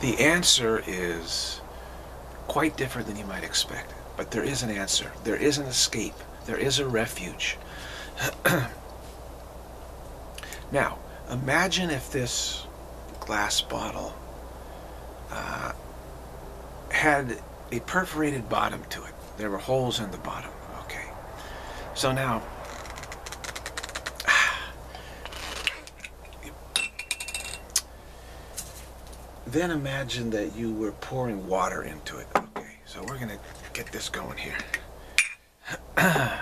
The answer is quite different than you might expect. But there is an answer. There is an escape. There is a refuge. Now, imagine if this glass bottle had a perforated bottom to it. There were holes in the bottom. Okay. So now, then imagine that you were pouring water into it. Okay, so we're going to get this going here.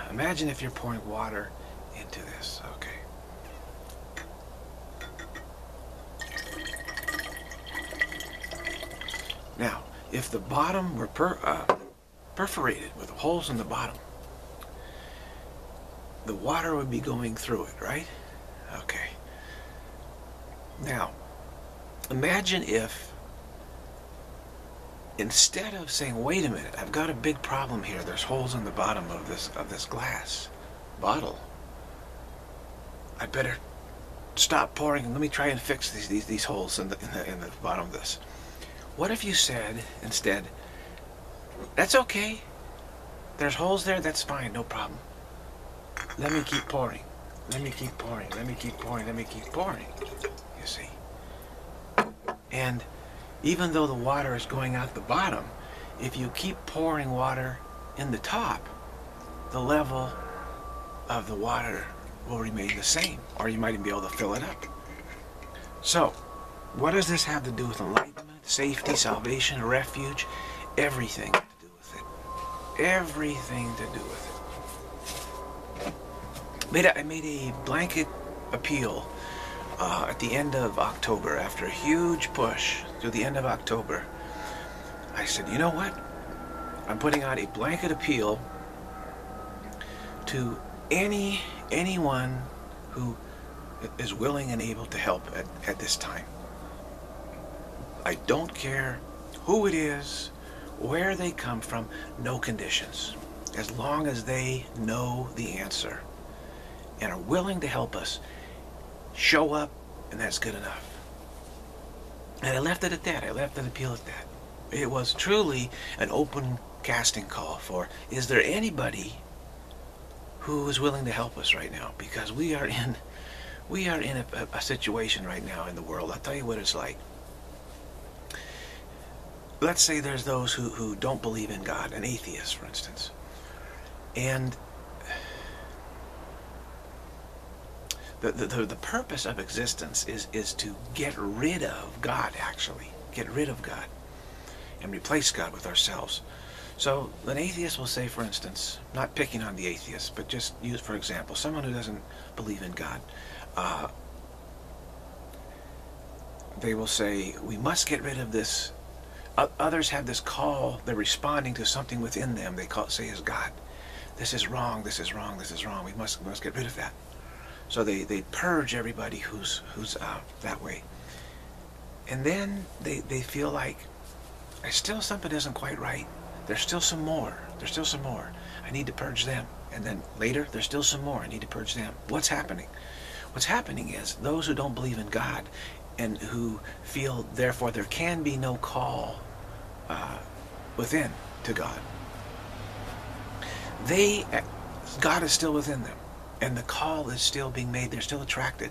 Imagine if you're pouring water into this. Okay. Now, if the bottom were perforated with holes in the bottom, the water would be going through it, right? Okay. Now, imagine if, instead of saying, wait a minute, I've got a big problem here, there's holes in the bottom of this glass bottle, I better stop pouring and let me try and fix these holes in the bottom of this. What if you said instead, that's okay, there's holes there, that's fine, no problem. Let me keep pouring, let me keep pouring, let me keep pouring, let me keep pouring, you see. And even though the water is going out the bottom, if you keep pouring water in the top, the level of the water will remain the same, or you might even be able to fill it up. So, what does this have to do with enlightenment, safety, salvation, refuge? Everything to do with it. Everything to do with it. I made a blanket appeal at the end of October, after a huge push through the end of October. I said, you know what? I'm putting out a blanket appeal to anyone who is willing and able to help at this time. I don't care who it is, where they come from, no conditions. As long as they know the answer and are willing to help us, show up, and that's good enough. And I left it at that. I left the appeal at that. It was truly an open casting call for, is there anybody who is willing to help us right now? Because we are in a situation right now in the world. I'll tell you what it's like. Let's say there's those who don't believe in God, an atheist, for instance. And the purpose of existence is to get rid of God, actually. Get rid of God and replace God with ourselves. So an atheist will say, for instance, not picking on the atheist, but just use, for example, someone who doesn't believe in God. They will say, we must get rid of this. Others have this call, they're responding to something within them, they say is God. This is wrong, this is wrong, this is wrong, we must get rid of that. So they purge everybody who's that way. And then they feel like, there's still something isn't quite right. There's still some more, there's still some more. I need to purge them. And then later, there's still some more, I need to purge them. What's happening? What's happening is, those who don't believe in God, and who feel, therefore, there can be no call within to God. God is still within them, and the call is still being made. They're still attracted.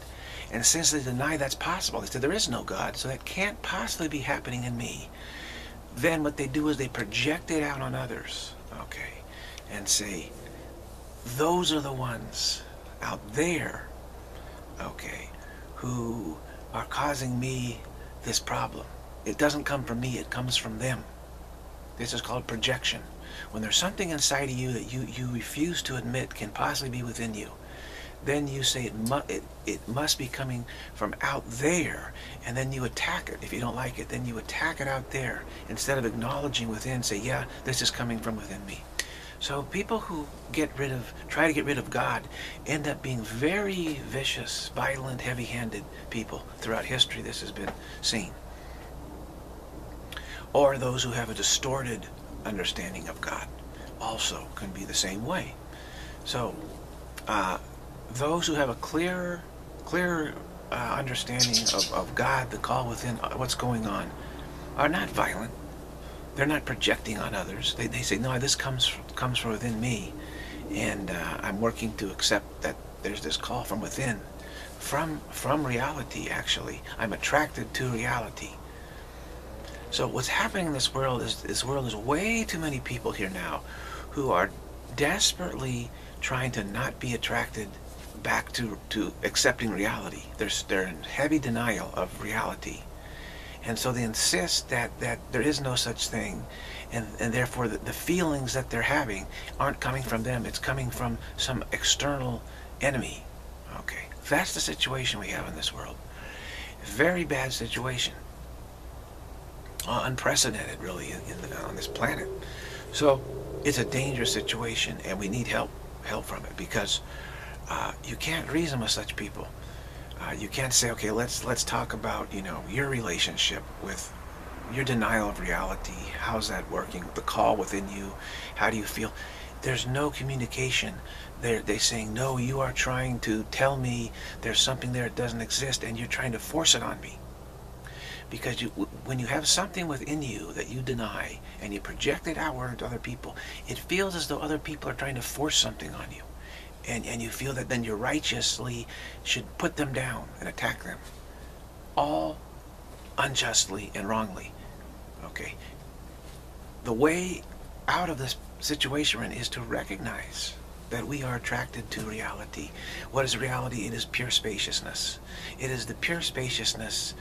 And since they deny that's possible, they say, there is no God, so that can't possibly be happening in me. Then what they do is they project it out on others, okay, and say, those are the ones out there, okay, who are causing me this problem. It doesn't come from me, it comes from them. This is called projection. When there's something inside of you that you refuse to admit can possibly be within you, then you say it must be coming from out there, and then you attack it. If you don't like it, then you attack it out there. Instead of acknowledging within, say, yeah, this is coming from within me. So people who try to get rid of God end up being very vicious, violent, heavy-handed people. Throughout history this has been seen. Or those who have a distorted understanding of God also can be the same way. So those who have a clearer understanding of God, the call within, what's going on, are not violent. They're not projecting on others. They say, no, this comes from within me, and I'm working to accept that there's this call from within, from reality. Actually, I'm attracted to reality. So what's happening in this world is way too many people here now who are desperately trying to not be attracted back to accepting reality. They're in heavy denial of reality. And so they insist that there is no such thing, and therefore the feelings that they're having aren't coming from them, it's coming from some external enemy. Okay, that's the situation we have in this world. Very bad situation. Unprecedented, really, on this planet. So it's a dangerous situation, and we need help from it, because you can't reason with such people. You can't say, okay, let's talk about, you know, your relationship with your denial of reality. How's that working? The call within you. How do you feel? There's no communication. They're saying, no, you are trying to tell me there's something there that doesn't exist, and you're trying to force it on me. Because when you have something within you that you deny and you project it outward to other people, it feels as though other people are trying to force something on you. And you feel that then you righteously should put them down and attack them, all unjustly and wrongly. Okay, the way out of this situation is to recognize that we are attracted to reality. What is reality? It is pure spaciousness. It is the pure spaciousness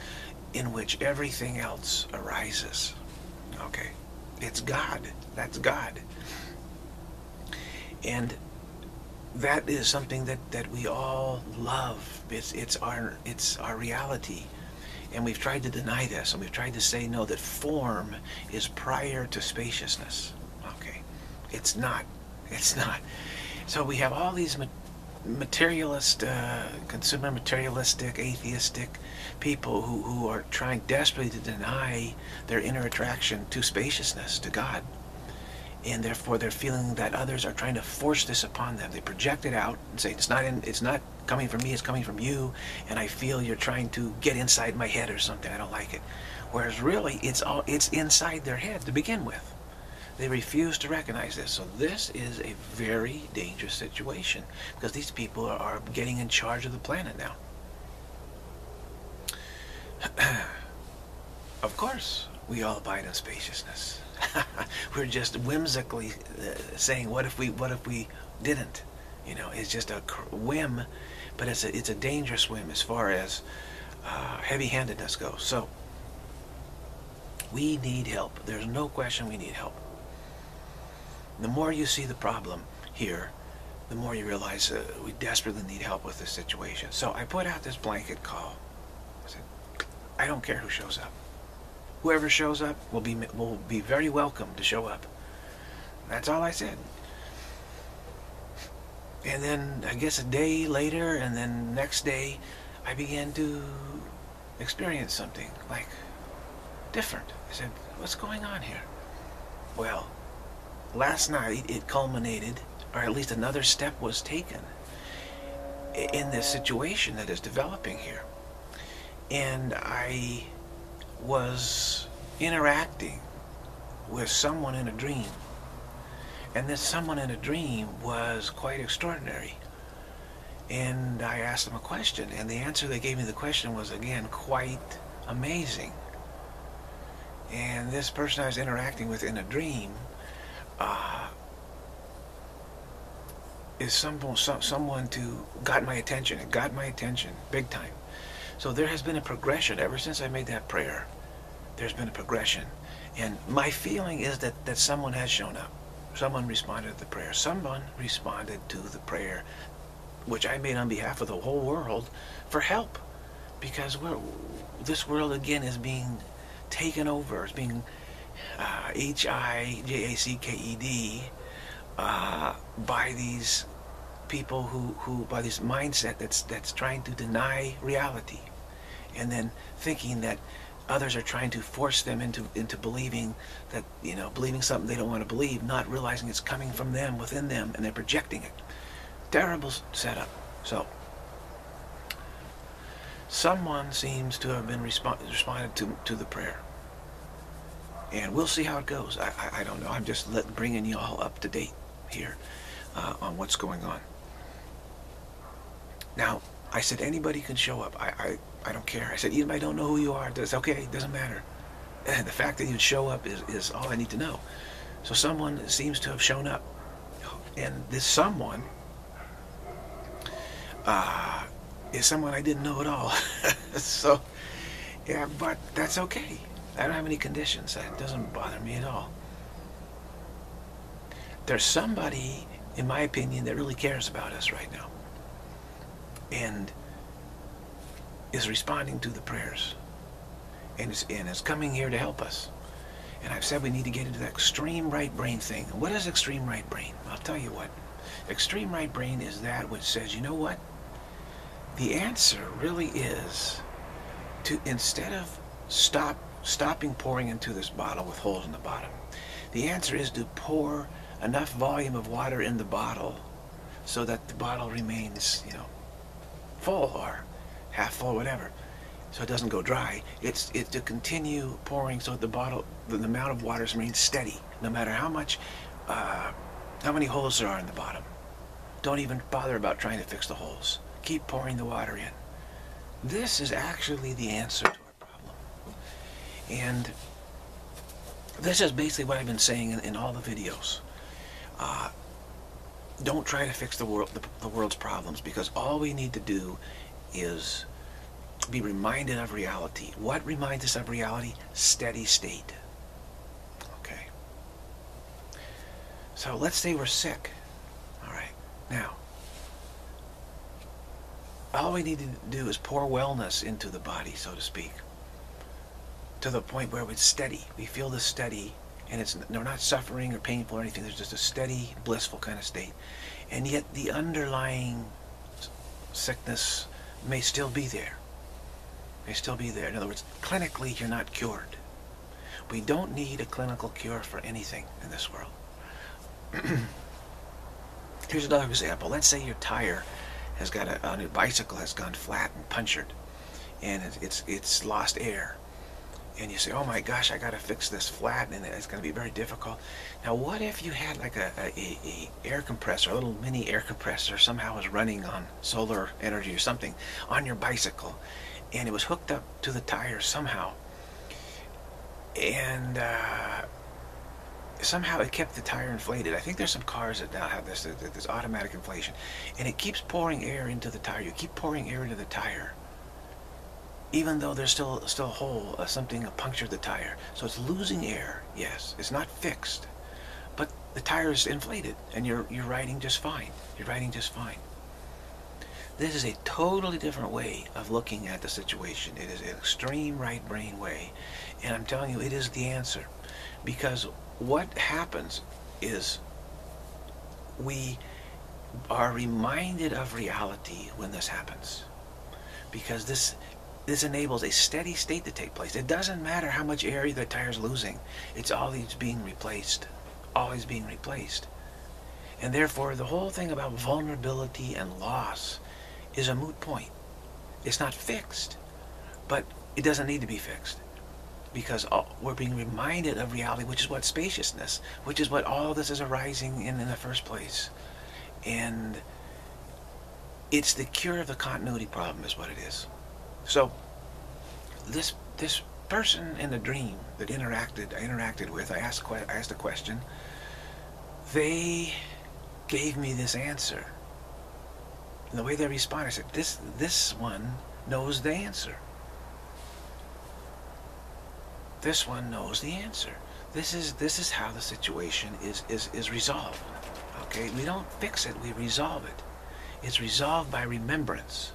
in which everything else arises. Okay, it's God. That's God. And that is something that we all love. It's our reality, and we've tried to deny this, and we've tried to say no, that form is prior to spaciousness. Okay, it's not. So we have all these materialist, consumer materialistic, atheistic people who are trying desperately to deny their inner attraction to spaciousness, to God. And therefore they're feeling that others are trying to force this upon them. They project it out and say, it's not coming from me, it's coming from you, and I feel you're trying to get inside my head or something, I don't like it. Whereas really, it's inside their head to begin with. They refuse to recognize this. So this is a very dangerous situation, because these people are getting in charge of the planet now. Of course, we all abide in spaciousness. We're just whimsically saying, what if we didn't? You know, it's just a whim, but it's a dangerous whim as far as heavy-handedness goes. So we need help. There's no question we need help. The more you see the problem here, the more you realize we desperately need help with this situation. So I put out this blanket call. I said, I don't care who shows up. Whoever shows up will be very welcome to show up. That's all I said. And then I guess a day later, and then next day, I began to experience something like different. I said, what's going on here? Well, last night it culminated, or at least another step was taken in this situation that is developing here. And I was interacting with someone in a dream, and this someone in a dream was quite extraordinary. And I asked them a question, and the answer they gave me the question was again quite amazing. And this person I was interacting with in a dream is someone who got my attention. It got my attention big time. So there has been a progression ever since I made that prayer. There's been a progression. And my feeling is that someone has shown up. Someone responded to the prayer. Someone responded to the prayer, which I made on behalf of the whole world, for help. Because this world, again, is being taken over. It's being hijacked by these people who by this mindset that's trying to deny reality, and then thinking that others are trying to force them into believing that, you know, believing something they don't want to believe, not realizing it's coming from them, within them, and they're projecting it. Terrible setup. So someone seems to have been responded to the prayer. and we'll see how it goes. I don't know. I'm just bringing you all up to date here on what's going on. Now, I said anybody can show up. I don't care. I said even if I don't know who you are, it's okay. It doesn't matter. And the fact that you'd show up is all I need to know. So someone seems to have shown up, and this someone is someone I didn't know at all. So, yeah, but that's okay. I don't have any conditions. That doesn't bother me at all. There's somebody, in my opinion, that really cares about us right now and is responding to the prayers and is coming here to help us. And I've said we need to get into the extreme right brain thing. And what is extreme right brain? I'll tell you what. Extreme right brain is that which says, you know what? The answer really is to, instead of stopping pouring into this bottle with holes in the bottom, the answer is to pour enough volume of water in the bottle so that the bottle remains, you know, full or half full, whatever, so it doesn't go dry. It's to continue pouring so that the bottle, the amount of water remains steady, no matter how much, how many holes there are in the bottom. Don't even bother about trying to fix the holes. Keep pouring the water in. This is actually the answer to our problem. And this is basically what I've been saying in all the videos. Don't try to fix the world's problems, because all we need to do is be reminded of reality. What reminds us of reality? Steady state. Okay. So let's say we're sick. All right. Now, all we need to do is pour wellness into the body, so to speak, to the point where it's steady. We feel this steady, and we're not suffering or painful or anything. There's just a steady, blissful kind of state. And yet the underlying sickness may still be there. May still be there. In other words, clinically, you're not cured. We don't need a clinical cure for anything in this world. Here's another example. Let's say your tire has got a new bicycle has gone flat and punctured, and it's lost air, and you say, oh my gosh, I got to fix this flat, and it's going to be very difficult. Now, what if you had like a air compressor, a little mini air compressor, somehow was running on solar energy or something on your bicycle, and it was hooked up to the tire somehow, and somehow it kept the tire inflated. I think there's some cars that now have this automatic inflation, and it keeps pouring air into the tire. You keep pouring air into the tire, even though there's still a hole, something punctured the tire. So it's losing air. Yes, it's not fixed, but the tire is inflated, and you're riding just fine. You're riding just fine. This is a totally different way of looking at the situation. It is an extreme right brain way, and I'm telling you, it is the answer, because what happens is we are reminded of reality when this happens, because this enables a steady state to take place. It doesn't matter how much air the tire's losing. It's always being replaced, always being replaced. And therefore, the whole thing about vulnerability and loss is a moot point. It's not fixed, but it doesn't need to be fixed, because we're being reminded of reality, which is what spaciousness, which is what all this is arising in the first place. And it's the cure of the continuity problem is what it is. So this person in the dream that I interacted with, I asked a question, they gave me this answer. And the way they responded, I said, this one knows the answer. This one knows the answer. This is how the situation is resolved. Okay, we don't fix it, we resolve it. It's resolved by remembrance.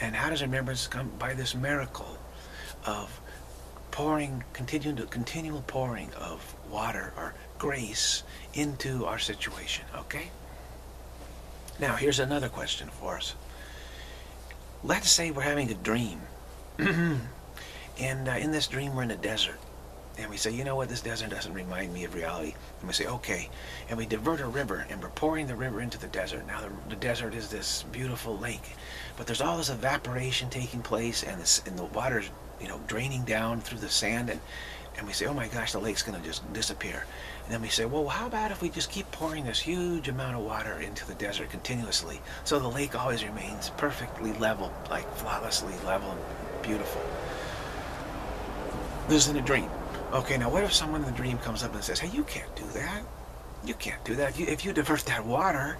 And how does remembrance come? By this miracle of pouring, continual pouring of water or grace into our situation. Okay? Now here's another question for us. Let's say we're having a dream. And in this dream, we're in a desert. And we say, you know what, this desert doesn't remind me of reality. And we say, okay. And we divert a river, and we're pouring the river into the desert. Now, the desert is this beautiful lake. But there's all this evaporation taking place, and the water's, you know, draining down through the sand. And and we say, oh my gosh, the lake's going to just disappear. And then we say, well, how about if we just keep pouring this huge amount of water into the desert continuously, so the lake always remains perfectly level, like flawlessly level and beautiful. This is in a dream. Okay, now what if someone in the dream comes up and says, hey, you can't do that. You can't do that. If you divert that water,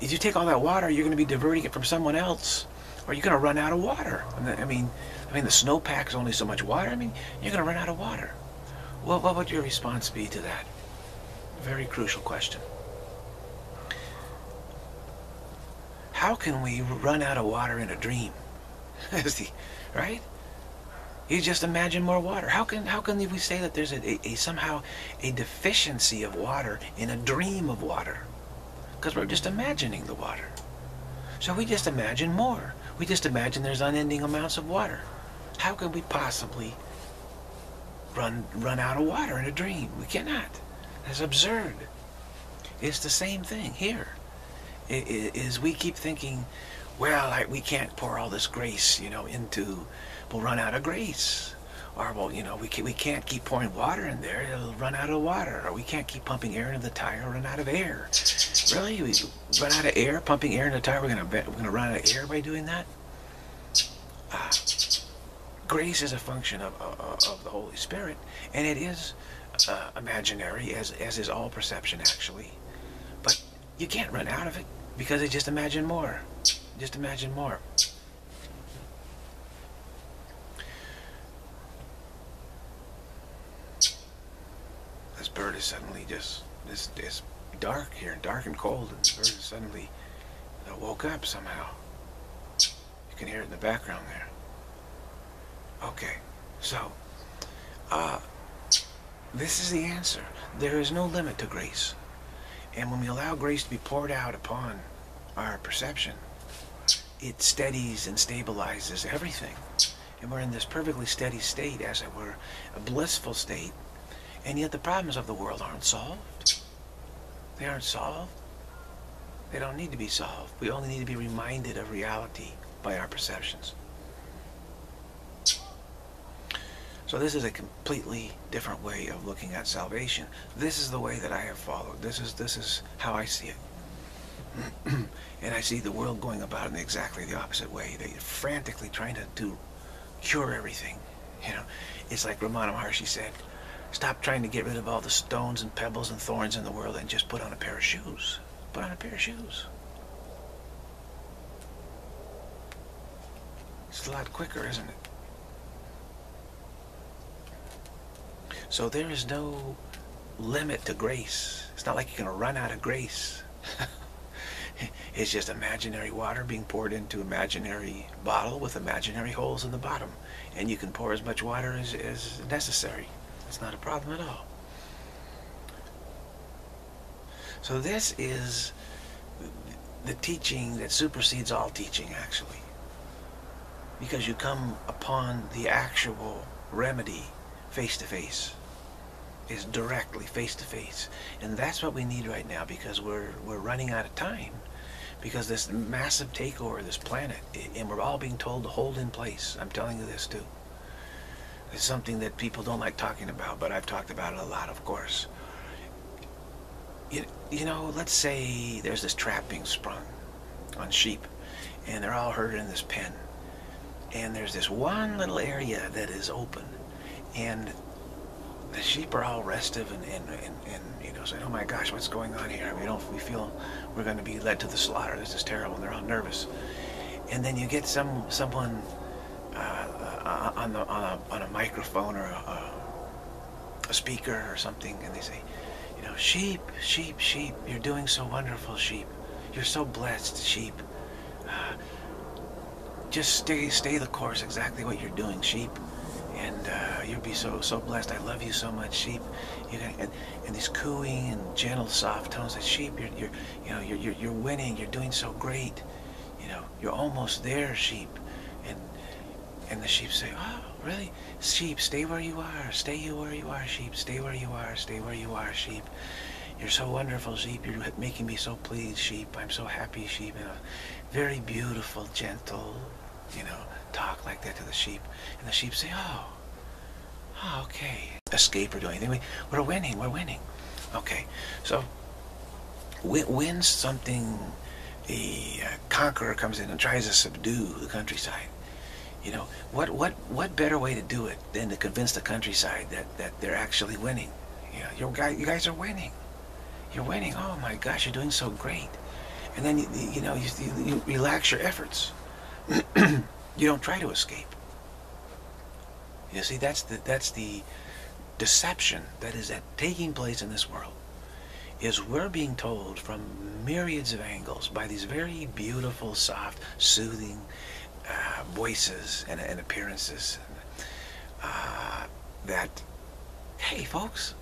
if you take all that water, you're going to be diverting it from someone else, or you're going to run out of water. I mean, the snow packs only so much water. I mean, you're going to run out of water. Well, what would your response be to that? Very crucial question. How can we run out of water in a dream? Right? You just imagine more water. How can we say that there's somehow a deficiency of water in a dream of water? Because we're just imagining the water. So we just imagine more. We just imagine there's unending amounts of water. How can we possibly run out of water in a dream? We cannot. That's absurd. It's the same thing here. It is we keep thinking, well, we can't pour all this grace, into. We'll run out of grace. Or, well, we can't keep pouring water in there. It'll run out of water. Or we can't keep pumping air into the tire. We'll run out of air. Really? We run out of air? Pumping air into the tire? We're gonna run out of air by doing that? Grace is a function of the Holy Spirit, and it is imaginary, as is all perception, actually. But you can't run out of it, because just imagine more. Just imagine more. This bird is suddenly just, it's dark here, dark and cold, and the bird is suddenly woke up somehow. You can hear it in the background there. Okay, so this is the answer. There is no limit to grace. And when we allow grace to be poured out upon our perception, it steadies and stabilizes everything. And we're in this perfectly steady state, as it were, a blissful state. And yet the problems of the world aren't solved. They aren't solved. They don't need to be solved. We only need to be reminded of reality by our perceptions. So this is a completely different way of looking at salvation. This is the way that I have followed. This is how I see it. And I see the world going about in exactly the opposite way. They're frantically trying to cure everything. It's like Ramana Maharshi said, stop trying to get rid of all the stones and pebbles and thorns in the world and just put on a pair of shoes. Put on a pair of shoes. It's a lot quicker, isn't it? So there is no limit to grace. It's not like you're going to run out of grace. It's just imaginary water being poured into imaginary bottle with imaginary holes in the bottom. And you can pour as much water as necessary. It's not a problem at all. So this is the teaching that supersedes all teaching, actually. Because you come upon the actual remedy face to face. Is directly face to face. And that's what we need right now, because we're running out of time, because this massive takeover of this planet, and we're all being told to hold in place. I'm telling you this too. It's something that people don't like talking about, but I've talked about it a lot, of course. Let's say there's this trap being sprung on sheep, and they're all herded in this pen, and there's this one little area that is open, and the sheep are all restive and saying, oh my gosh, what's going on here? We feel we're going to be led to the slaughter. This is terrible. And they're all nervous. And then you get someone on a microphone or a speaker or something, and they say, sheep, sheep, sheep, you're doing so wonderful, sheep. You're so blessed, sheep. Just stay the course, exactly what you're doing, sheep. And you'll be so blessed. I love you so much, sheep. And these cooing and gentle, soft tones of sheep. You're winning. You're doing so great. You're almost there, sheep. And the sheep say, oh, really? Sheep, stay where you are. Stay you where you are, sheep. Stay where you are. Stay where you are, sheep. You're so wonderful, sheep. You're making me so pleased, sheep. I'm so happy, sheep. And a very beautiful, gentle, talk like that to the sheep. And the sheep say, oh, okay. escape or do anything. We're winning, we're winning. Okay, so when something, the conqueror comes in and tries to subdue the countryside, you know, what better way to do it than to convince the countryside that they're actually winning? You know, you guys are winning. You're winning. Oh my gosh, you're doing so great. And then you relax your efforts. You don't try to escape. You see, that's the deception that is taking place in this world. Is we're being told from myriads of angles by these very beautiful, soft, soothing voices and appearances that, hey folks,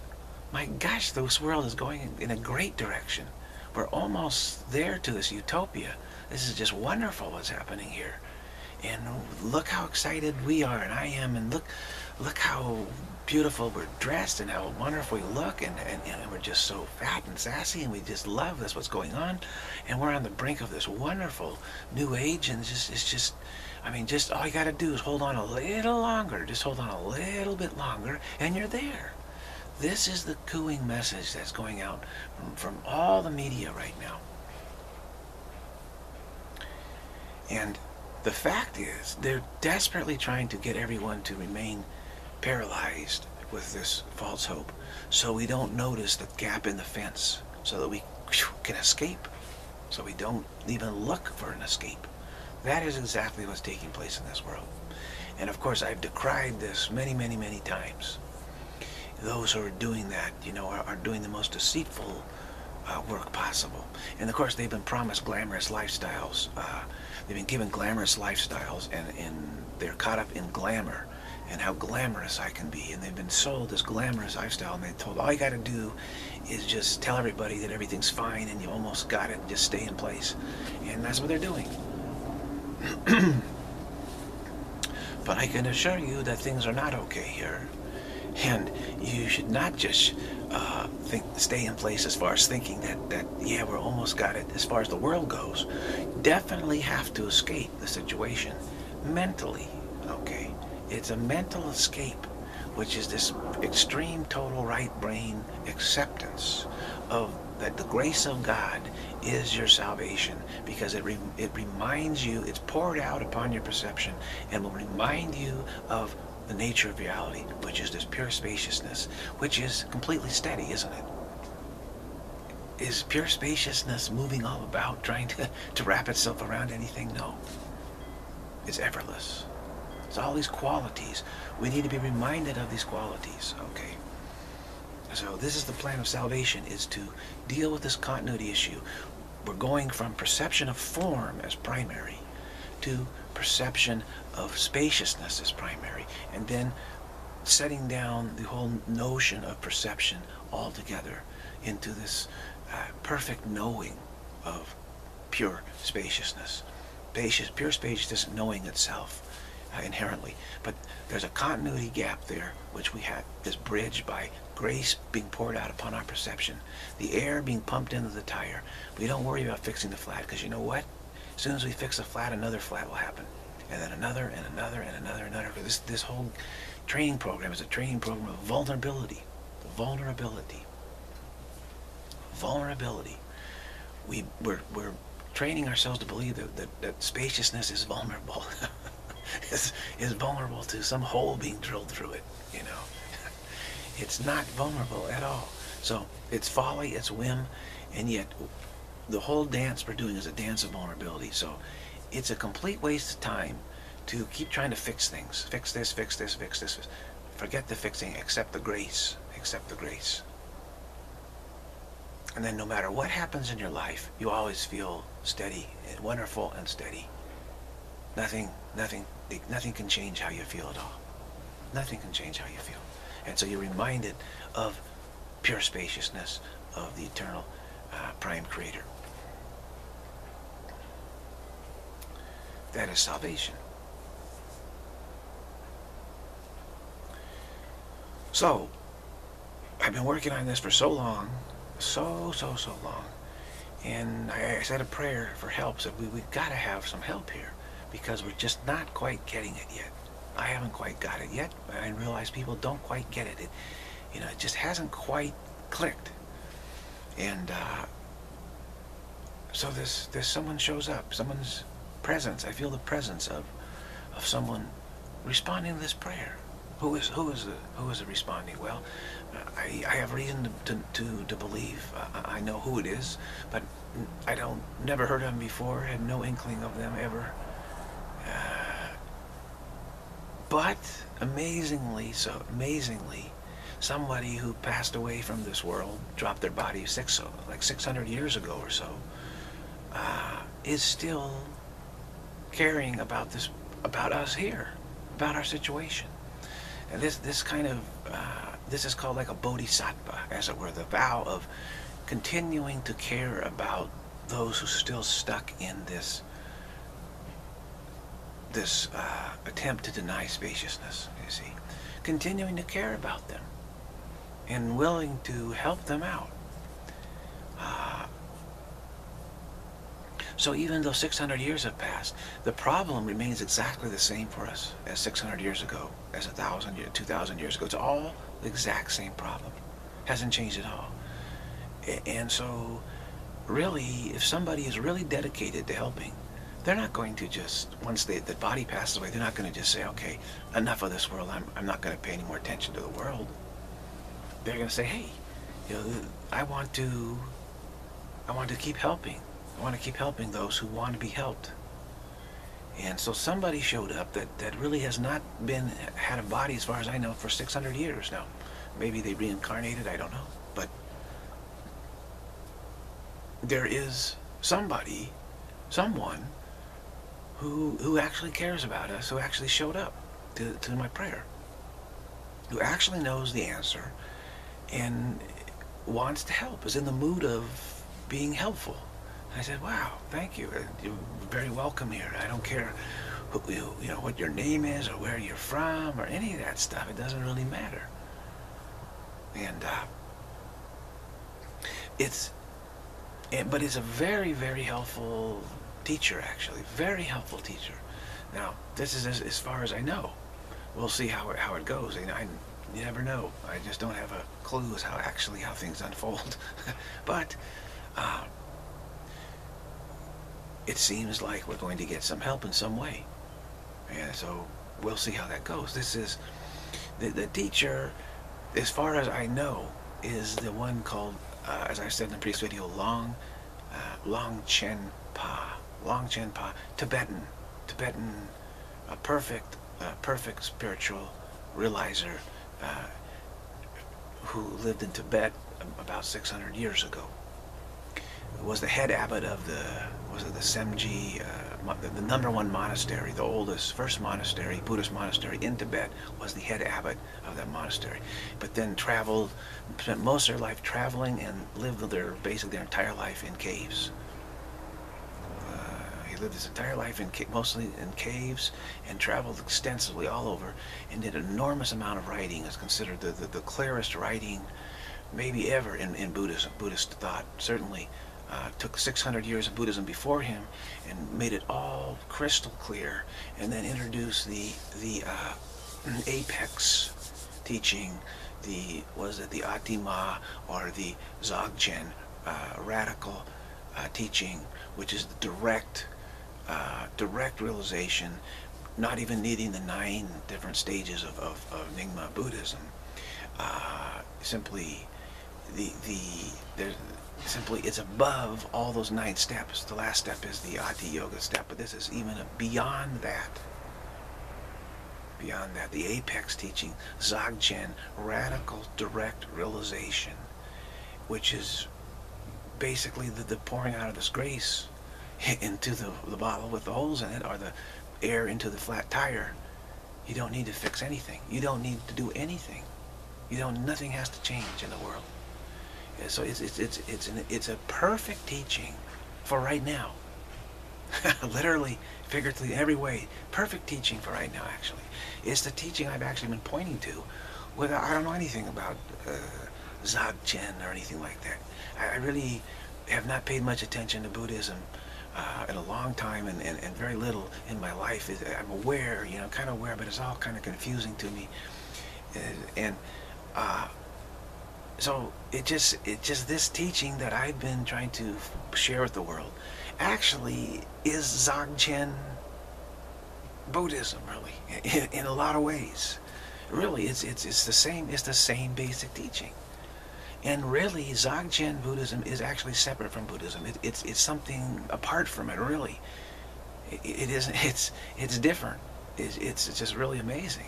my gosh, this world is going in a great direction. We're almost there to this utopia. This is just wonderful what's happening here. And look how excited we are, and I am, and look how beautiful we're dressed and how wonderful we look, and we're just so fat and sassy, and we just love this, what's going on, and we're on the brink of this wonderful new age, and it's just, I mean, just all you got to do is hold on a little longer, just hold on a little bit longer, and you're there. This is the cooing message that's going out from all the media right now. And the fact is, they're desperately trying to get everyone to remain paralyzed with this false hope, so we don't notice the gap in the fence, so that we can escape, so we don't even look for an escape. That is exactly what's taking place in this world. And of course, I've decried this many, many, many times. Those who are doing that, you know, are doing the most deceitful work possible. And of course, they've been promised glamorous lifestyles. They've been given glamorous lifestyles, and they're caught up in glamour and how glamorous I can be. And they've been sold this glamorous lifestyle, and they're told all you got to do is just tell everybody that everything's fine and you almost got it, and just stay in place. And that's what they're doing. But I can assure you that things are not okay here. And you should not just stay in place as far as thinking that yeah, we're almost got it as far as the world goes. Definitely have to escape the situation mentally, okay? It's a mental escape, which is this extreme total right brain acceptance of that the grace of God is your salvation, because it reminds you, it's poured out upon your perception and will remind you of the nature of reality, which is this pure spaciousness, which is completely steady, isn't it? Is pure spaciousness moving all about, trying to wrap itself around anything? No. It's effortless. It's all these qualities. We need to be reminded of these qualities, okay? So this is the plan of salvation, is to deal with this continuity issue. We're going from perception of form as primary to perception of spaciousness as primary, and then setting down the whole notion of perception altogether into this perfect knowing of pure spaciousness. Pure spaciousness knowing itself inherently. But there's a continuity gap there, which we have this bridge by grace being poured out upon our perception. The air being pumped into the tire. We don't worry about fixing the flat, because you know what? As soon as we fix a flat, another flat will happen, and then another, and another, and another, and another. This whole training program is a training program of vulnerability. Vulnerability. We're training ourselves to believe that spaciousness is vulnerable. It's vulnerable to some hole being drilled through it, you know. It's not vulnerable at all. So it's folly, it's whim, and yet the whole dance we're doing is a dance of vulnerability. So it's a complete waste of time to keep trying to fix things. Fix this, fix this, fix this. Forget the fixing, accept the grace. Accept the grace. And then no matter what happens in your life, you always feel steady, and wonderful and steady. Nothing can change how you feel at all. Nothing can change how you feel. And so you're reminded of pure spaciousness, of the eternal prime creator. That is salvation. So, I've been working on this for so long, so long, and I said a prayer for help, said we've got to have some help here, because we're just not quite getting it yet. I haven't quite got it yet, but I realize people don't quite get it. It just hasn't quite clicked. And so there's someone shows up, someone's presence. I feel the presence of someone responding to this prayer. Who is it responding? Well, I have reason to believe. I know who it is, but I don't never heard of them before. Had no inkling of them ever. But amazingly, somebody who passed away from this world, dropped their body like 600 years ago or so, is still caring about this, about us here, about our situation. And this kind of this is called like a bodhisattva, as it were, the vow of continuing to care about those who are still stuck in this attempt to deny spaciousness. You see, continuing to care about them and willing to help them out. So even though 600 years have passed, the problem remains exactly the same for us as 600 years ago, as 1,000 years, 2,000 years ago. It's all the exact same problem. Hasn't changed at all. And so really, if somebody is really dedicated to helping, they're not going to just, once the body passes away, they're not going to just say, okay, enough of this world, I'm not going to pay any more attention to the world. They're going to say, hey, I want to keep helping. I want to keep helping those who want to be helped. And so somebody showed up that really has not had a body, as far as I know, for 600 years now. Maybe they reincarnated, I don't know. But there is somebody, someone, who actually cares about us, who actually showed up to my prayer, who actually knows the answer and wants to help, is in the mood of being helpful. I said, wow, thank you. You're very welcome here. I don't care who, what your name is or where you're from or any of that stuff. It doesn't really matter. And but it's a very, very helpful teacher, actually. Very helpful teacher. Now, this is as far as I know. We'll see how it goes. You never know. I just don't have a clue as how things unfold. But it seems like we're going to get some help in some way, and so we'll see how that goes. This is the teacher, as far as I know, is the one called, as I said in the previous video, Longchenpa, Tibetan, a perfect spiritual realizer who lived in Tibet about 600 years ago. Was the head abbot of the Semji, the number one monastery, the oldest, first monastery, Buddhist monastery in Tibet, was the head abbot of that monastery. But then traveled, spent most of their life traveling, and lived basically their entire life in caves. He lived his entire life mostly in caves, and traveled extensively all over, and did an enormous amount of writing. It's considered the clearest writing maybe ever in Buddhist thought, certainly. Took 600 years of Buddhism before him and made it all crystal clear, and then introduced the apex teaching, the Atima, or the Dzogchen radical teaching, which is the direct realization, not even needing the 9 different stages of Nyingma Buddhism. Simply, it's above all those 9 steps. The last step is the Adi Yoga step, but this is even beyond that. Beyond that, the apex teaching, Dzogchen, radical direct realization, which is basically the pouring out of this grace into the bottle with the holes in it, or the air into the flat tire. You don't need to fix anything. You don't need to do anything. Nothing has to change in the world. So it's a perfect teaching for right now. Literally, figuratively, every way. Perfect teaching for right now, actually. It's the teaching I've actually been pointing to. Without, I don't know anything about Dzogchen or anything like that. I really have not paid much attention to Buddhism in a long time, and very little in my life. I'm aware, you know, kind of aware, but it's all kind of confusing to me. So it just this teaching that I've been trying to share with the world actually is Dzogchen Buddhism, really, in a lot of ways. Really, it's the same basic teaching. And really, Dzogchen Buddhism is actually separate from Buddhism. It's something apart from it, really. It's different. It's just really amazing.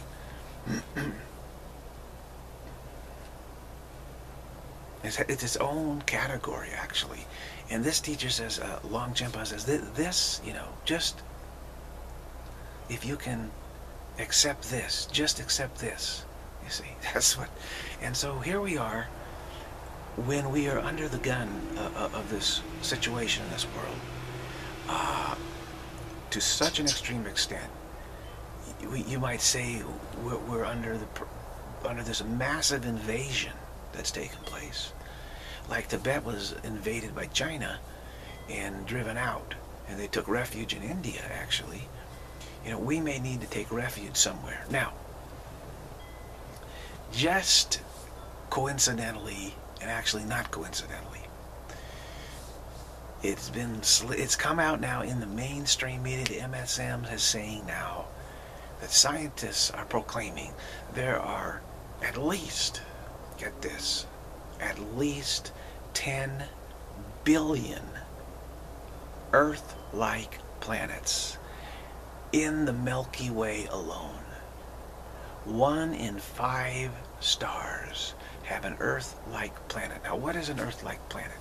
It's its own category, actually. And this teacher says, Longchenpa says, this, you know, just if you can accept this, just accept this. You see, that's what. And so here we are, when we are under the gun of this situation in this world, to such an extreme extent, you might say we're under this massive invasion that's taken place. Like Tibet was invaded by China and driven out, and they took refuge in India, actually. You know, we may need to take refuge somewhere. Now, just coincidentally, and actually not coincidentally, it's come out now in the mainstream media. The MSM is saying now that scientists are proclaiming there are at least, get this, at least 10 billion Earth-like planets in the Milky Way alone. 1 in 5 stars have an Earth-like planet. Now, what is an Earth-like planet?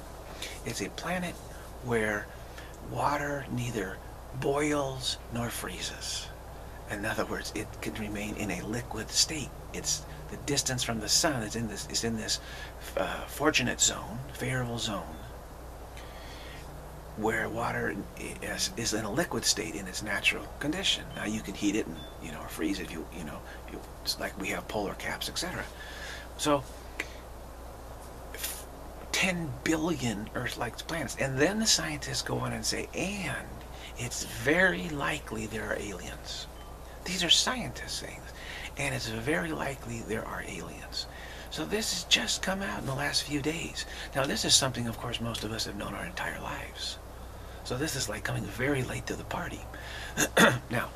It's a planet where water neither boils nor freezes. In other words, it could remain in a liquid state. It's the distance from the sun is in this fortunate zone, favorable zone, where water is in a liquid state in its natural condition. Now, you can heat it and, you know, or freeze it. You know, it's like we have polar caps, etc. So, 10 billion Earth-like planets. And then the scientists go on and say, and it's very likely there are aliens. These are scientists saying this. And it's very likely there are aliens. So this has just come out in the last few days. Now, this is something, of course, most of us have known our entire lives. So this is like coming very late to the party. Now,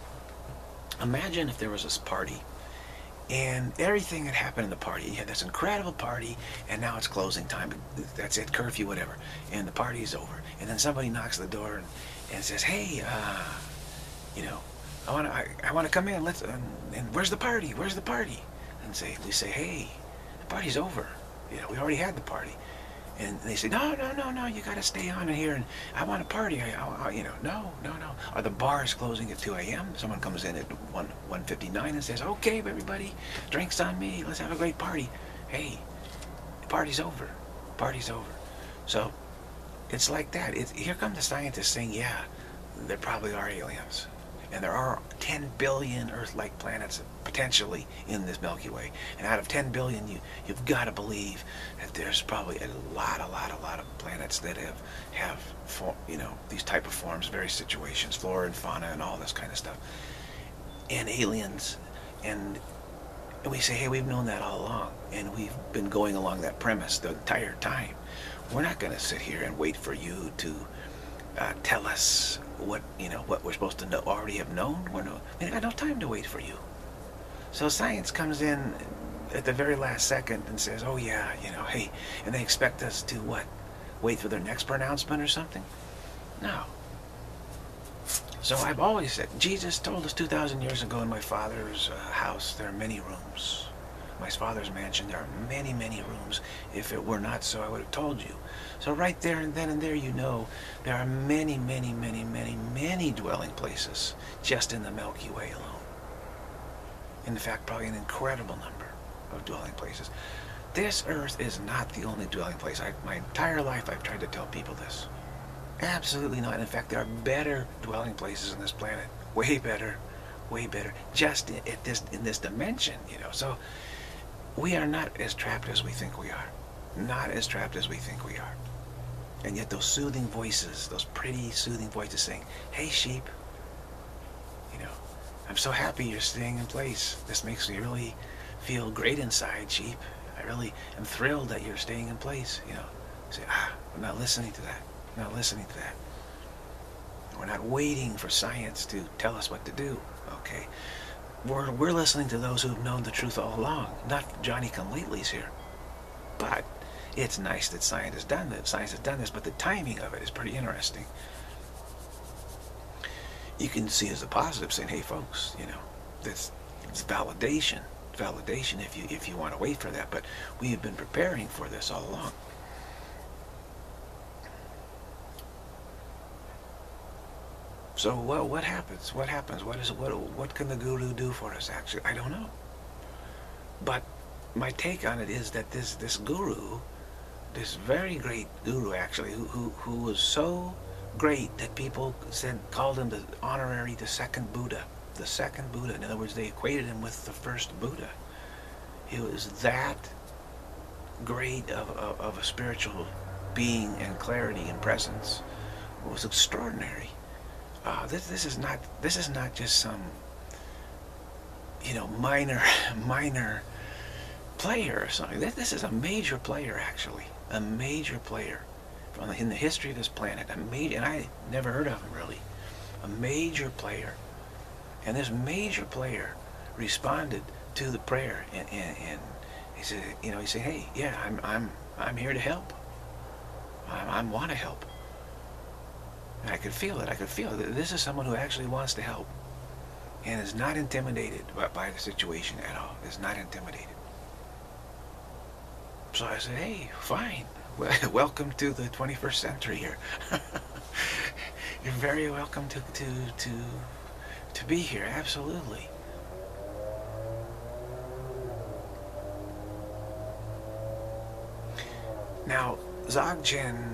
imagine if there was this party, and everything that happened in the party, you had this incredible party, and now it's closing time, that's it, curfew, whatever, and the party is over, and then somebody knocks the door and says, hey, you know, I want to come in, let's, and where's the party, and we say, hey, the party's over, you know, we already had the party. And they say, no, you got to stay on in here, and I want a party, I you know, no. Or the bar is closing at 2 a.m. Someone comes in at 1:59 and says, okay, everybody, drinks on me, let's have a great party. Hey, the party's over. So it's like that. Here come the scientists saying, yeah, there probably are aliens. And there are 10 billion Earth-like planets potentially in this Milky Way. And out of 10 billion, you've got to believe that there's probably a lot of planets that have form, you know, these type of forms, various situations, flora and fauna and all this kind of stuff. And aliens. And we say, hey, we've known that all along. And we've been going along that premise the entire time. We're not going to sit here and wait for you to tell us what we're supposed to know, already have known. I mean, I got no time to wait for you. So science comes in at the very last second and says, oh yeah, you know, hey, and they expect us to what? Wait for their next pronouncement or something? No. So I've always said, Jesus told us 2,000 years ago, in my Father's house there are many rooms. My Father's mansion, there are many, many rooms. If it were not so, I would have told you. So right there and then and there, you know, there are many, many, many, many, many dwelling places just in the Milky Way alone. In fact, probably an incredible number of dwelling places. This Earth is not the only dwelling place. My entire life I've tried to tell people this. Absolutely not. In fact, there are better dwelling places on this planet. Way better. Just in this dimension, you know. So we are not as trapped as we think we are. And yet those soothing voices, those pretty soothing voices saying, hey sheep, you know, I'm so happy you're staying in place. This makes me really feel great inside, sheep. I really am thrilled that you're staying in place, you know. Say, ah, I'm not listening to that. I'm not listening to that. We're not waiting for science to tell us what to do, okay? We're listening to those who've known the truth all along, not Johnny-come-latelys here. But it's nice that science has done this, but the timing of it is pretty interesting. You can see as a positive saying, hey folks, you know, it's validation if you want to wait for that, but we have been preparing for this all along. So well, what happens? What happens? What can the guru do for us? Actually, I don't know. But my take on it is that this guru, this very great guru, actually, who was so great that people called him the second Buddha. In other words, they equated him with the first Buddha. He was that great of a spiritual being and clarity and presence. It was extraordinary. This is not just some, you know, minor player or something. This is a major player, actually, a major player from in the history of this planet. And I never heard of him really, a major player. And this major player responded to the prayer, and he said, you know, he said, hey, yeah, I'm here to help. I want to help. And I could feel it. I could feel that this is someone who actually wants to help and is not intimidated by the situation at all. Is not intimidated. So I said, hey, fine. Welcome to the 21st century here. You're very welcome to be here, absolutely. Now, Dzogchen,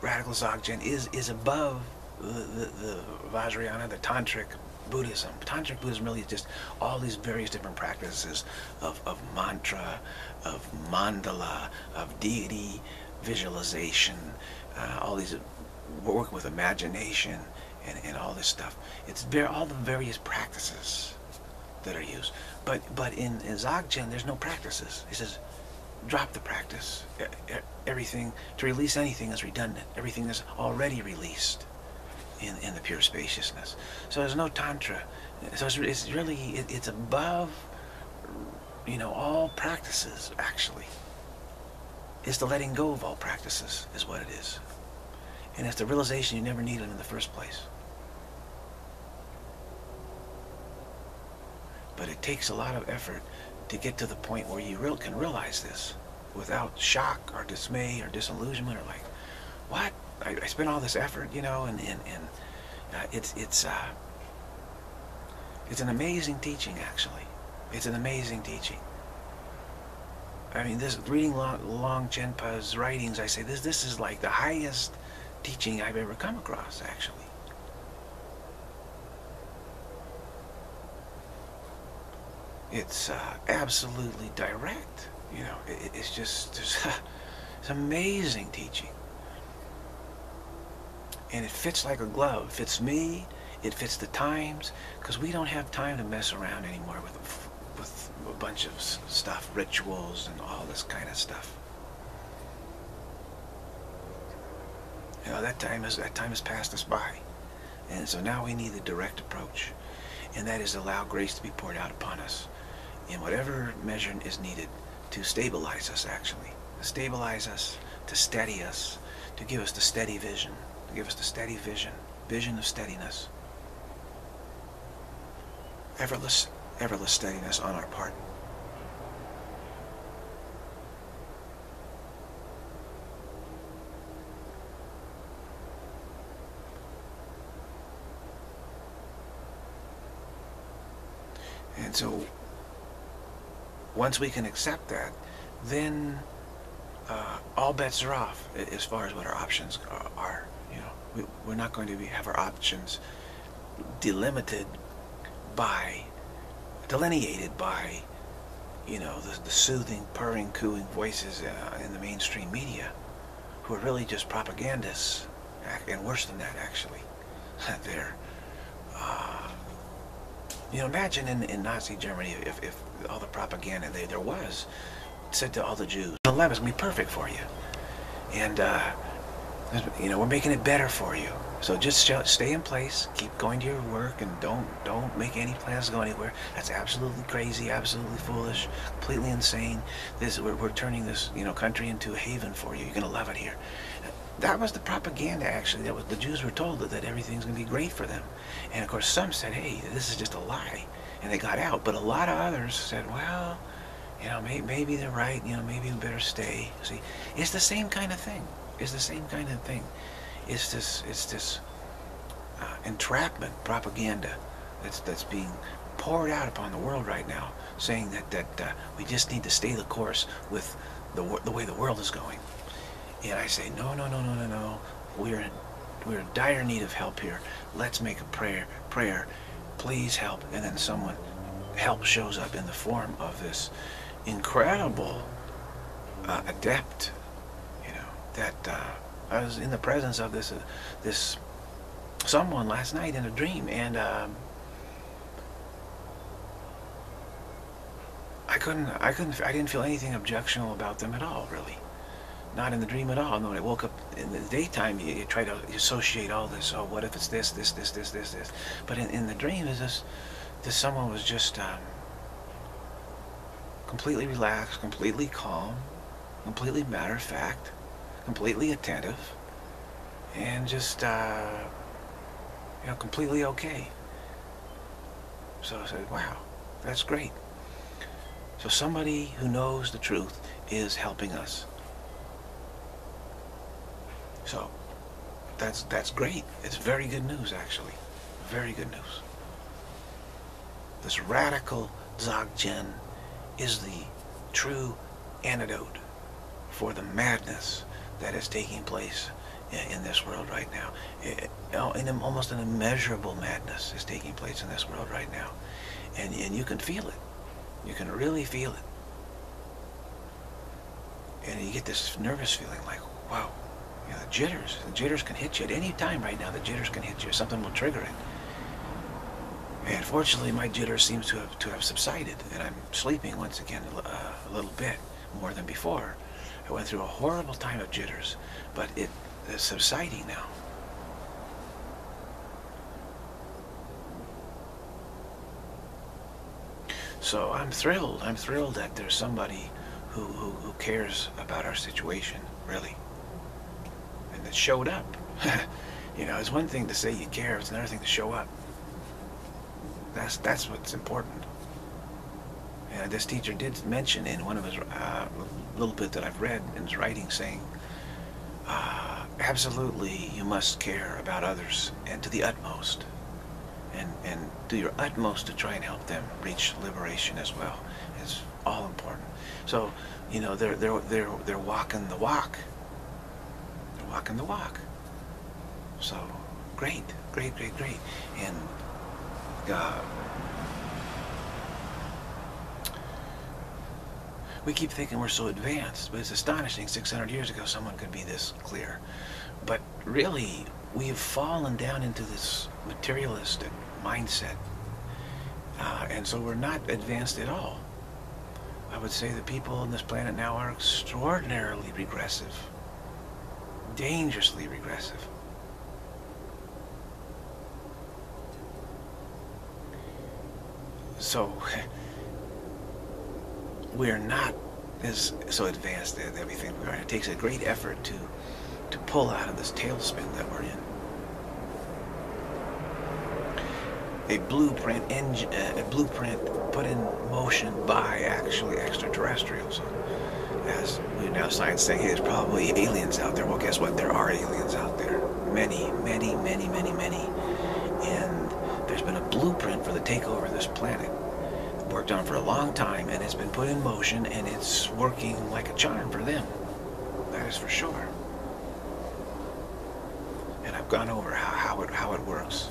Radical Dzogchen is above the Vajrayana, the Tantric Buddhism. Tantric Buddhism really is just all these various different practices of mantra, of mandala, of deity, visualization, all these work with imagination and all this stuff. It's all the various practices that are used. But in Dzogchen, there's no practices. He says, drop the practice. Everything, to release anything is redundant. Everything is already released in the pure spaciousness. So there's no tantra. So it's really above, you know, all practices, actually. It's the letting go of all practices is what it is. And it's the realization you never needed them in the first place. But it takes a lot of effort to get to the point where you can realize this without shock or dismay or disillusionment or like, what? I spent all this effort, you know, and it's an amazing teaching, actually. It's an amazing teaching. I mean, this reading Longchenpa's writings, I say this is like the highest teaching I've ever come across, actually. It's absolutely direct, you know. It's just it's amazing teaching, and it fits like a glove. It fits me. It fits the times, because we don't have time to mess around anymore with a bunch of stuff, rituals, and all this kind of stuff. You know, that time has passed us by, and so now we need the direct approach, and that is allow grace to be poured out upon us in whatever measure is needed to stabilize us, actually. To stabilize us, to steady us, to give us the steady vision, to give us the steady vision, vision of steadiness. Effortless steadiness on our part. And so, once we can accept that, then all bets are off as far as what our options are. You know, we're not going to have our options delineated by, you know, the soothing, purring, cooing voices in the mainstream media, who are really just propagandists, and worse than that, actually. They're, you know, imagine in Nazi Germany if all the propaganda there was said to all the Jews, the lab is going to be perfect for you. And, you know, we're making it better for you. So just stay in place, keep going to your work, and don't make any plans to go anywhere. That's absolutely crazy, absolutely foolish, completely insane. We're turning this, you know, country into a haven for you. You're going to love it here. That was the propaganda, actually. That was, the Jews were told that everything's going to be great for them. And, of course, some said, hey, this is just a lie. And they got out. But a lot of others said, well, you know, maybe they're right. You know, maybe we better stay. See, it's the same kind of thing. It's the same kind of thing. It's this entrapment propaganda that's being poured out upon the world right now, saying that we just need to stay the course with the way the world is going. And I say, no. We're in dire need of help here. Let's make a prayer. Please help. And then help shows up in the form of this incredible adept. You know that. I was in the presence of this someone last night in a dream, and I didn't feel anything objectionable about them at all, really. Not in the dream at all. And when I woke up in the daytime, you try to associate all this. Oh, what if it's this? But in the dream, is this someone was just completely relaxed, completely calm, completely matter of fact, completely attentive, and just you know, completely okay. So I said, wow, that's great. So somebody who knows the truth is helping us. So that's great. It's very good news, actually. Very good news. This radical Dzogchen is the true antidote for the madness that is taking place in this world right now. Almost an immeasurable madness is taking place in this world right now. And you can feel it. You can really feel it. And you get this nervous feeling like, wow, you know, the jitters. The jitters can hit you at any time right now. The jitters can hit you. Something will trigger it. And fortunately, my jitter seems to have subsided, and I'm sleeping once again a little bit more than before. I went through a horrible time of jitters, but it is subsiding now. So I'm thrilled. I'm thrilled that there's somebody who cares about our situation, really. And that showed up. You know, it's one thing to say you care, it's another thing to show up. That's what's important. And this teacher did mention in one of his little bit that I've read in his writing, saying, absolutely, you must care about others, and to the utmost, and do your utmost to try and help them reach liberation as well. It's all important. So, you know, they're walking the walk. They're walking the walk. So, great, and. We keep thinking we're so advanced, but it's astonishing. 600 years ago, someone could be this clear. But really, we have fallen down into this materialistic mindset. And so we're not advanced at all. I would say the people on this planet now are extraordinarily regressive. Dangerously regressive. So... we are not so advanced that we think we are. It takes a great effort to pull out of this tailspin that we're in. A blueprint put in motion by actually extraterrestrials. As we're now science saying, hey, there's probably aliens out there. Well, guess what? There are aliens out there. Many. And there's been a blueprint for the takeover of this planet. Worked on for a long time, and it's been put in motion, and it's working like a charm for them. That is for sure. And I've gone over how it works,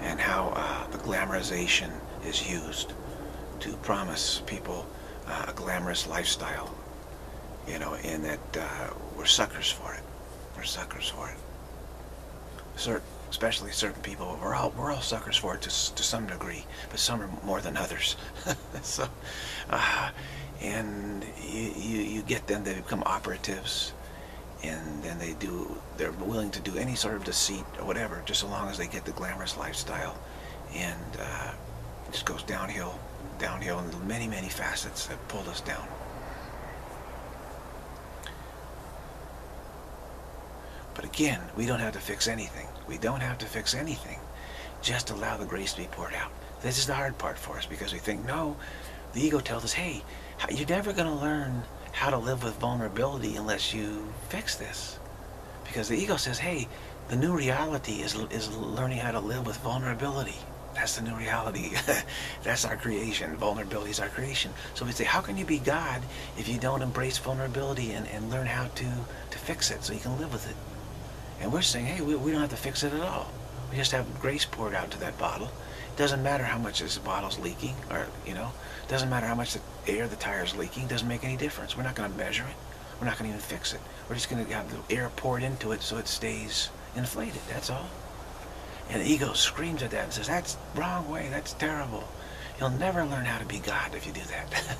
and how the glamorization is used to promise people a glamorous lifestyle, you know, and that we're suckers for it. We're suckers for it. Especially certain people, we're all suckers for it to some degree, but some are more than others. So, and you get them, they become operatives, and then they're willing to do any sort of deceit or whatever, just as long as they get the glamorous lifestyle, and it just goes downhill, and many, many facets have pulled us down. But again, we don't have to fix anything. We don't have to fix anything. Just allow the grace to be poured out. This is the hard part for us, because we think, no, the ego tells us, hey, you're never going to learn how to live with vulnerability unless you fix this. Because the ego says, hey, the new reality is learning how to live with vulnerability. That's the new reality. That's our creation. Vulnerability is our creation. So we say, how can you be God if you don't embrace vulnerability and learn how to fix it so you can live with it? And we're saying, hey, we don't have to fix it at all. We just have grace poured out to that bottle. It doesn't matter how much this bottle's leaking, or, you know, it doesn't matter how much the air the tire's leaking. It doesn't make any difference. We're not going to measure it. We're not going to even fix it. We're just going to have the air poured into it so it stays inflated. That's all. And the ego screams at that and says, that's the wrong way. That's terrible. You'll never learn how to be God if you do that.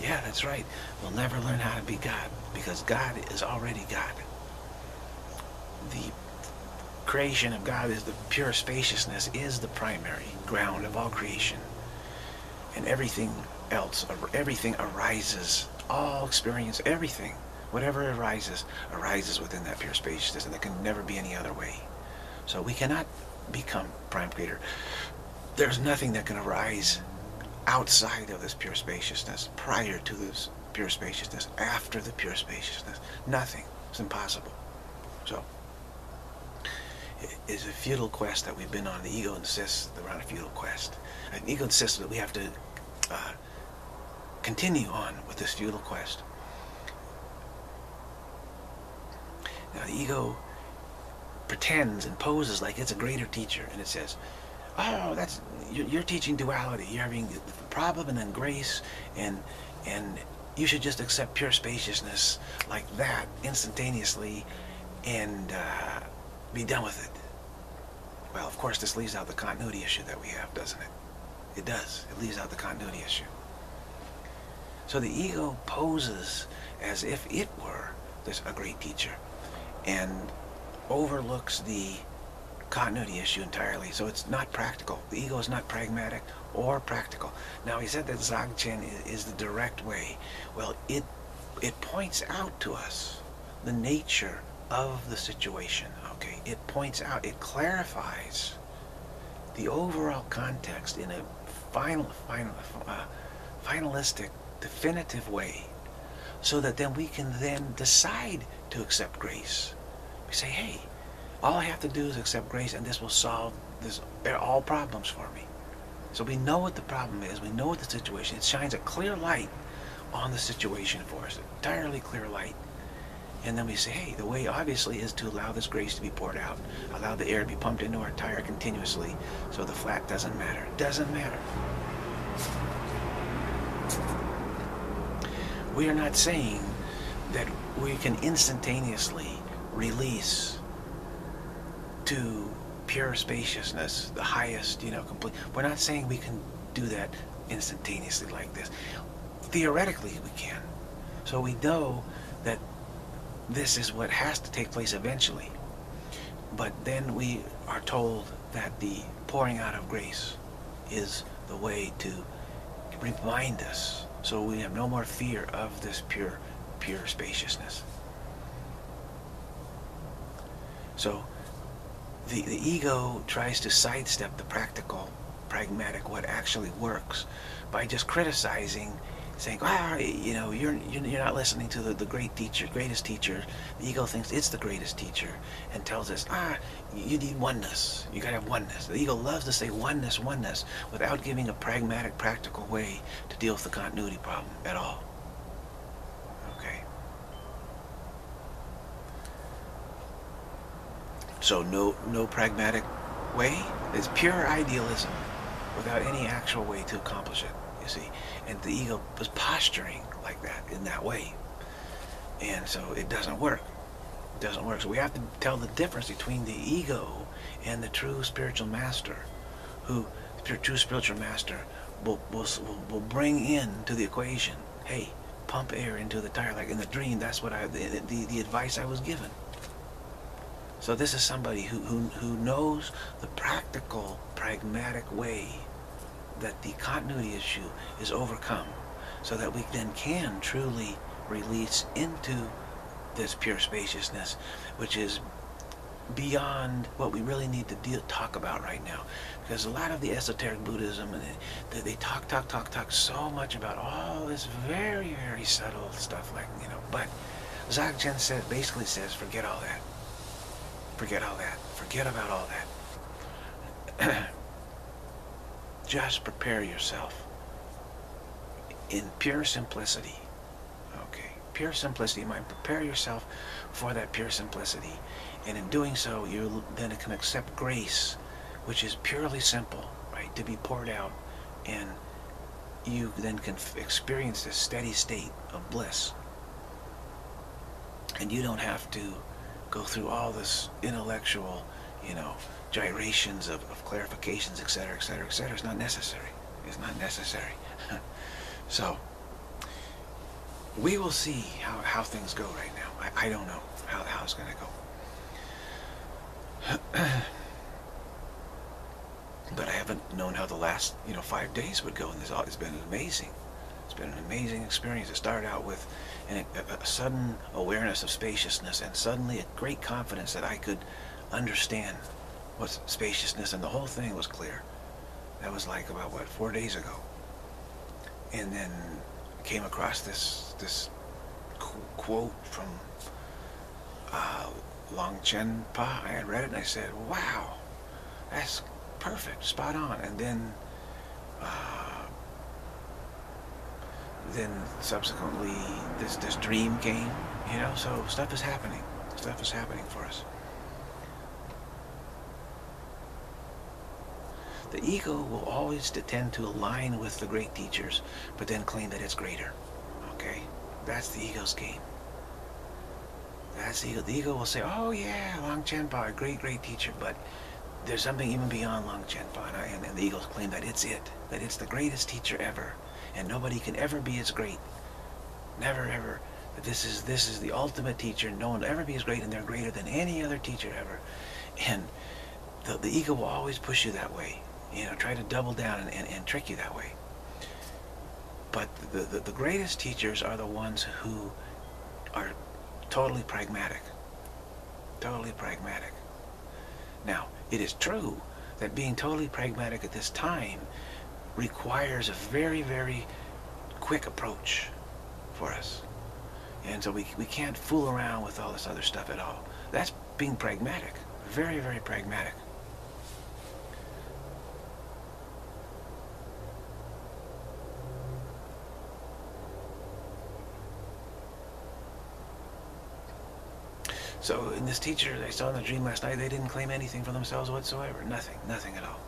Yeah, that's right. We'll never learn how to be God, because God is already God. The creation of God is the pure spaciousness, is the primary ground of all creation, and everything else, everything arises, all experience, everything, whatever arises within that pure spaciousness, and there can never be any other way. So we cannot become prime creator. There's nothing that can arise outside of this pure spaciousness, prior to this pure spaciousness, after the pure spaciousness. Nothing. It's impossible. So it's a futile quest that we've been on. The ego insists that we're on a futile quest. The ego insists that we have to continue on with this futile quest. Now the ego pretends and poses like it's a greater teacher, and it says, oh, that's, you're teaching duality. You're having the problem and then grace, and you should just accept pure spaciousness like that instantaneously and be done with it. Well, of course, this leaves out the continuity issue that we have, doesn't it? It does. It leaves out the continuity issue. So the ego poses as if it were this a great teacher and overlooks the continuity issue entirely. So it's not practical. The ego is not pragmatic or practical. Now, he said that Dzogchen is the direct way. Well, it points out to us the nature of the situation, okay? It points out, it clarifies the overall context in a finalistic, definitive way, so that then we can then decide to accept grace. We say, hey, all I have to do is accept grace, and this will solve this, all problems for me. So we know what the problem is, we know what the situation is. It shines a clear light on the situation for us, entirely clear light. And then we say, hey, the way obviously is to allow this grace to be poured out, allow the air to be pumped into our tire continuously, so the flat doesn't matter. It doesn't matter. We are not saying that we can instantaneously release to pure spaciousness, the highest, you know, complete. We're not saying we can do that instantaneously like this. Theoretically, we can. So we know that this is what has to take place eventually. But then we are told that the pouring out of grace is the way to remind us, so we have no more fear of this pure spaciousness. So the ego tries to sidestep the practical, pragmatic, what actually works, by just criticizing, saying, ah, you know, you're not listening to the great teacher, greatest teacher. The ego thinks it's the greatest teacher and tells us, ah, you need oneness. You gotta have oneness. The ego loves to say oneness, oneness, without giving a pragmatic, practical way to deal with the continuity problem at all. Okay. So no pragmatic way. It's pure idealism without any actual way to accomplish it. See, and the ego was posturing like that, in that way. And so it doesn't work. It doesn't work. So we have to tell the difference between the ego and the true spiritual master, who the true spiritual master will bring in to the equation, hey, pump air into the tire, like in the dream. That's what the advice I was given. So this is somebody who knows the practical, pragmatic way that the continuity issue is overcome, so that we then can truly release into this pure spaciousness, which is beyond what we really need to talk about right now. Because a lot of the esoteric Buddhism, and they talk so much about all this very, very subtle stuff, like, you know, but Dzogchen says, basically says, forget all that. Forget all that. Forget about all that. Just prepare yourself in pure simplicity. Okay, pure simplicity. You might prepare yourself for that pure simplicity. And in doing so, you then can accept grace, which is purely simple, right, to be poured out. And you then can experience this steady state of bliss. And you don't have to go through all this intellectual, you know, gyrations of clarifications, etc., etc., etc. It's not necessary. It's not necessary. So, we will see how things go right now. I don't know how it's going to go. But I haven't known how the last, 5 days would go, and it's been amazing. It's been an amazing experience. It started out with a sudden awareness of spaciousness, and suddenly a great confidence that I could understand what spaciousness, and the whole thing was clear. That was like about, 4 days ago. And then came across this quote from Longchenpa. I had read it and I said, wow, that's perfect, spot on. And then subsequently this dream came, so stuff is happening. Stuff is happening for us. The ego will always tend to align with the great teachers, but then claim that it's greater. Okay? That's the ego's game. That's the ego. The ego will say, oh yeah, Longchenpa, a great, great teacher, but there's something even beyond Longchenpa. And the ego's claim that it's it, that it's the greatest teacher ever, and nobody can ever be as great. Never, ever. This is the ultimate teacher. No one will ever be as great, and they're greater than any other teacher ever. And the ego will always push you that way. Try to double down and trick you that way. But the greatest teachers are the ones who are totally pragmatic. Totally pragmatic. Now, it is true that being totally pragmatic at this time requires a very, very quick approach for us. And so we can't fool around with all this other stuff at all. That's being pragmatic. Very, very pragmatic. So in this teacher I saw in the dream last night, they didn't claim anything for themselves whatsoever. Nothing. Nothing at all.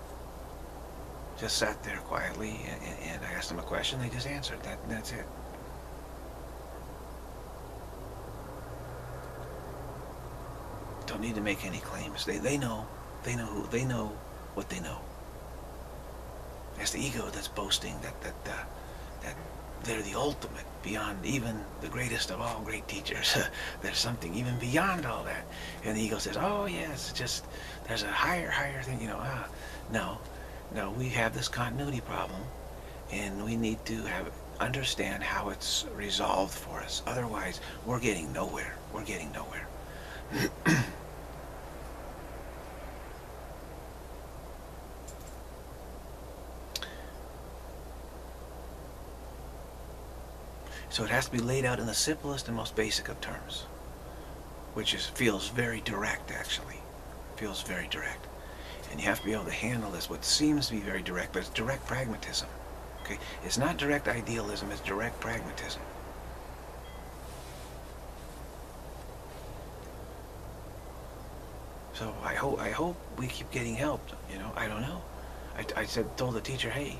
Just sat there quietly, and I asked them a question. They just answered. That's it. Don't need to make any claims. They know what they know. That's the ego that's boasting that they're the ultimate, beyond even the greatest of all great teachers. There's something even beyond all that. And the ego says, oh yes, just there's a higher thing, No, we have this continuity problem, and we need to understand how it's resolved for us. Otherwise, we're getting nowhere. We're getting nowhere. So it has to be laid out in the simplest and most basic of terms, which feels very direct, actually. Feels very direct. And you have to be able to handle this, what seems to be very direct, but it's direct pragmatism. Okay? It's not direct idealism, it's direct pragmatism. So I hope we keep getting helped. I don't know. I told the teacher, hey,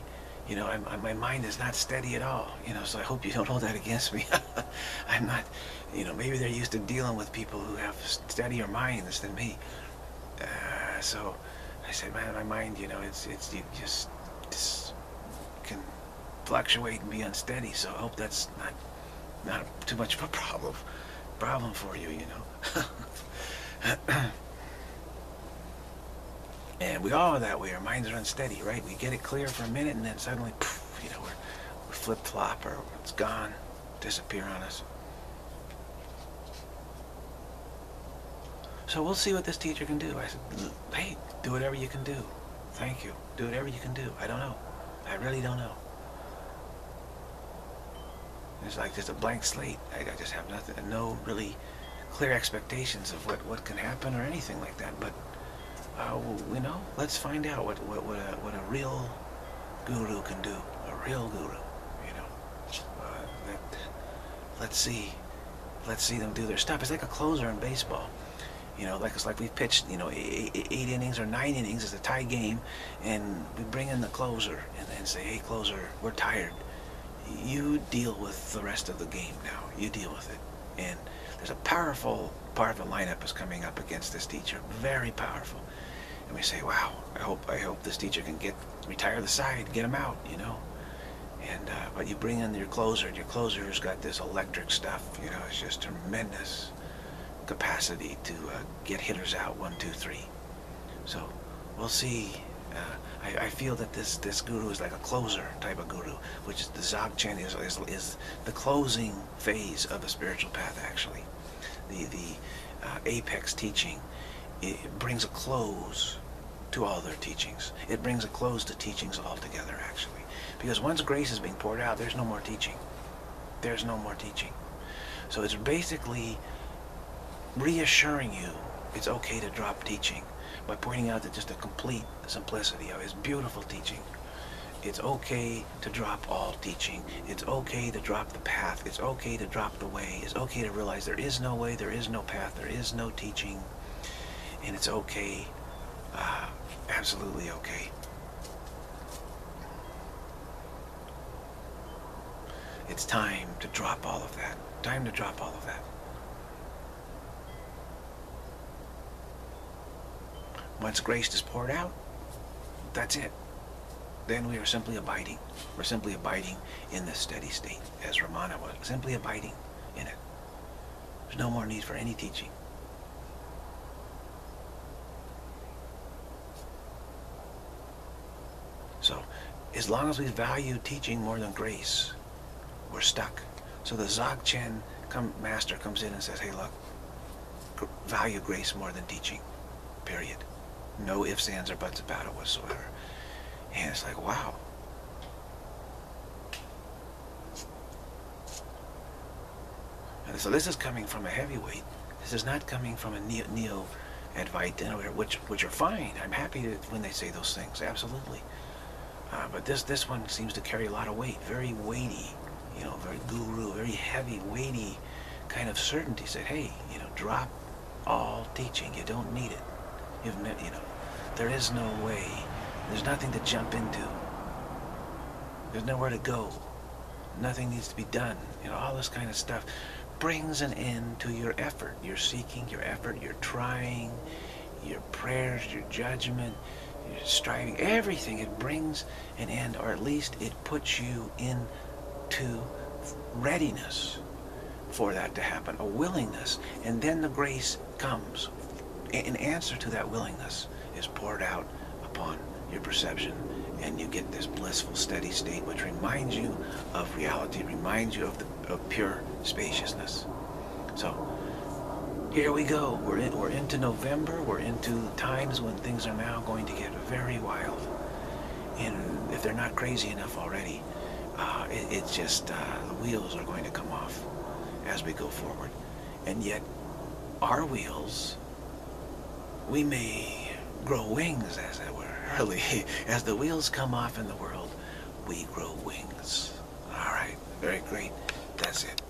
you know, my mind is not steady at all, you know, so I hope you don't hold that against me. I'm not, you know, maybe they're used to dealing with people who have steadier minds than me. So I said, man, my mind, you know, it just can fluctuate and be unsteady, so I hope that's not too much of a problem for you, you know. And we all are that way. Our minds are unsteady, right? We get it clear for a minute, and then suddenly, poof, you know, we flip-flop, or it's gone, disappear on us. So we'll see what this teacher can do. I said, hey, do whatever you can do. Thank you. Do whatever you can do. I don't know. I really don't know. It's like just a blank slate. I just have nothing, no really clear expectations of what can happen or anything like that, but... you know, let's find out what a real guru can do. A real guru, you know. Let's see them do their stuff. It's like a closer in baseball, you know. Like it's like we've pitched, you know, 8 innings or 9 innings. It's a tie game, and we bring in the closer and say, hey, closer, we're tired. You deal with the rest of the game now. You deal with it. And there's a powerful part of the lineup is coming up against this teacher. Very powerful. And we say, wow, I hope this teacher can retire the side, get him out, you know. And but you bring in your closer, and your closer's got this electric stuff, you know. It's just tremendous capacity to get hitters out 1, 2, 3. So we'll see. I feel that this guru is like a closer type of guru, which is the Dzogchen is the closing phase of the spiritual path, actually. The apex teaching, it brings a close to all their teachings. It brings a close to teachings altogether, actually. Because once grace is being poured out, there's no more teaching. There's no more teaching. So it's basically reassuring you it's okay to drop teaching by pointing out that just the complete simplicity of his beautiful teaching. It's okay to drop all teaching. It's okay to drop the path. It's okay to drop the way. It's okay to realize there is no way, there is no path, there is no teaching. And it's okay, absolutely okay. It's time to drop all of that. Time to drop all of that. Once grace is poured out, that's it. Then we are simply abiding. We're simply abiding in this steady state, as Ramana was. Simply abiding in it. There's no more need for any teaching. So, as long as we value teaching more than grace, we're stuck. So the Dzogchen master comes in and says, hey, look, value grace more than teaching, period. No ifs, ands, or buts about it whatsoever. And it's like, wow. And so this is coming from a heavyweight. This is not coming from a neo-Advaita, which are fine. I'm happy when they say those things, absolutely. But this one seems to carry a lot of weight, very weighty, you know, very guru, very heavy, weighty kind of certainty. Said, hey, you know, drop all teaching. You don't need it. You've never, you know, there is no way. There's nothing to jump into. There's nowhere to go. Nothing needs to be done. You know, all this kind of stuff brings an end to your effort. You're seeking, your effort, your trying, your prayers, your judgment, your striving, everything. It brings an end, or at least it puts you into readiness for that to happen, a willingness. And then the grace comes. An answer to that willingness is poured out upon your perception, and you get this blissful steady state which reminds you of reality, reminds you of pure spaciousness. So here we go. We're into November. We're into times when things are now going to get very wild, and if they're not crazy enough already, it's just the wheels are going to come off as we go forward. And yet our wheels, we may grow wings, as it were. Early, as the wheels come off in the world, we grow wings. All right, very great. That's it.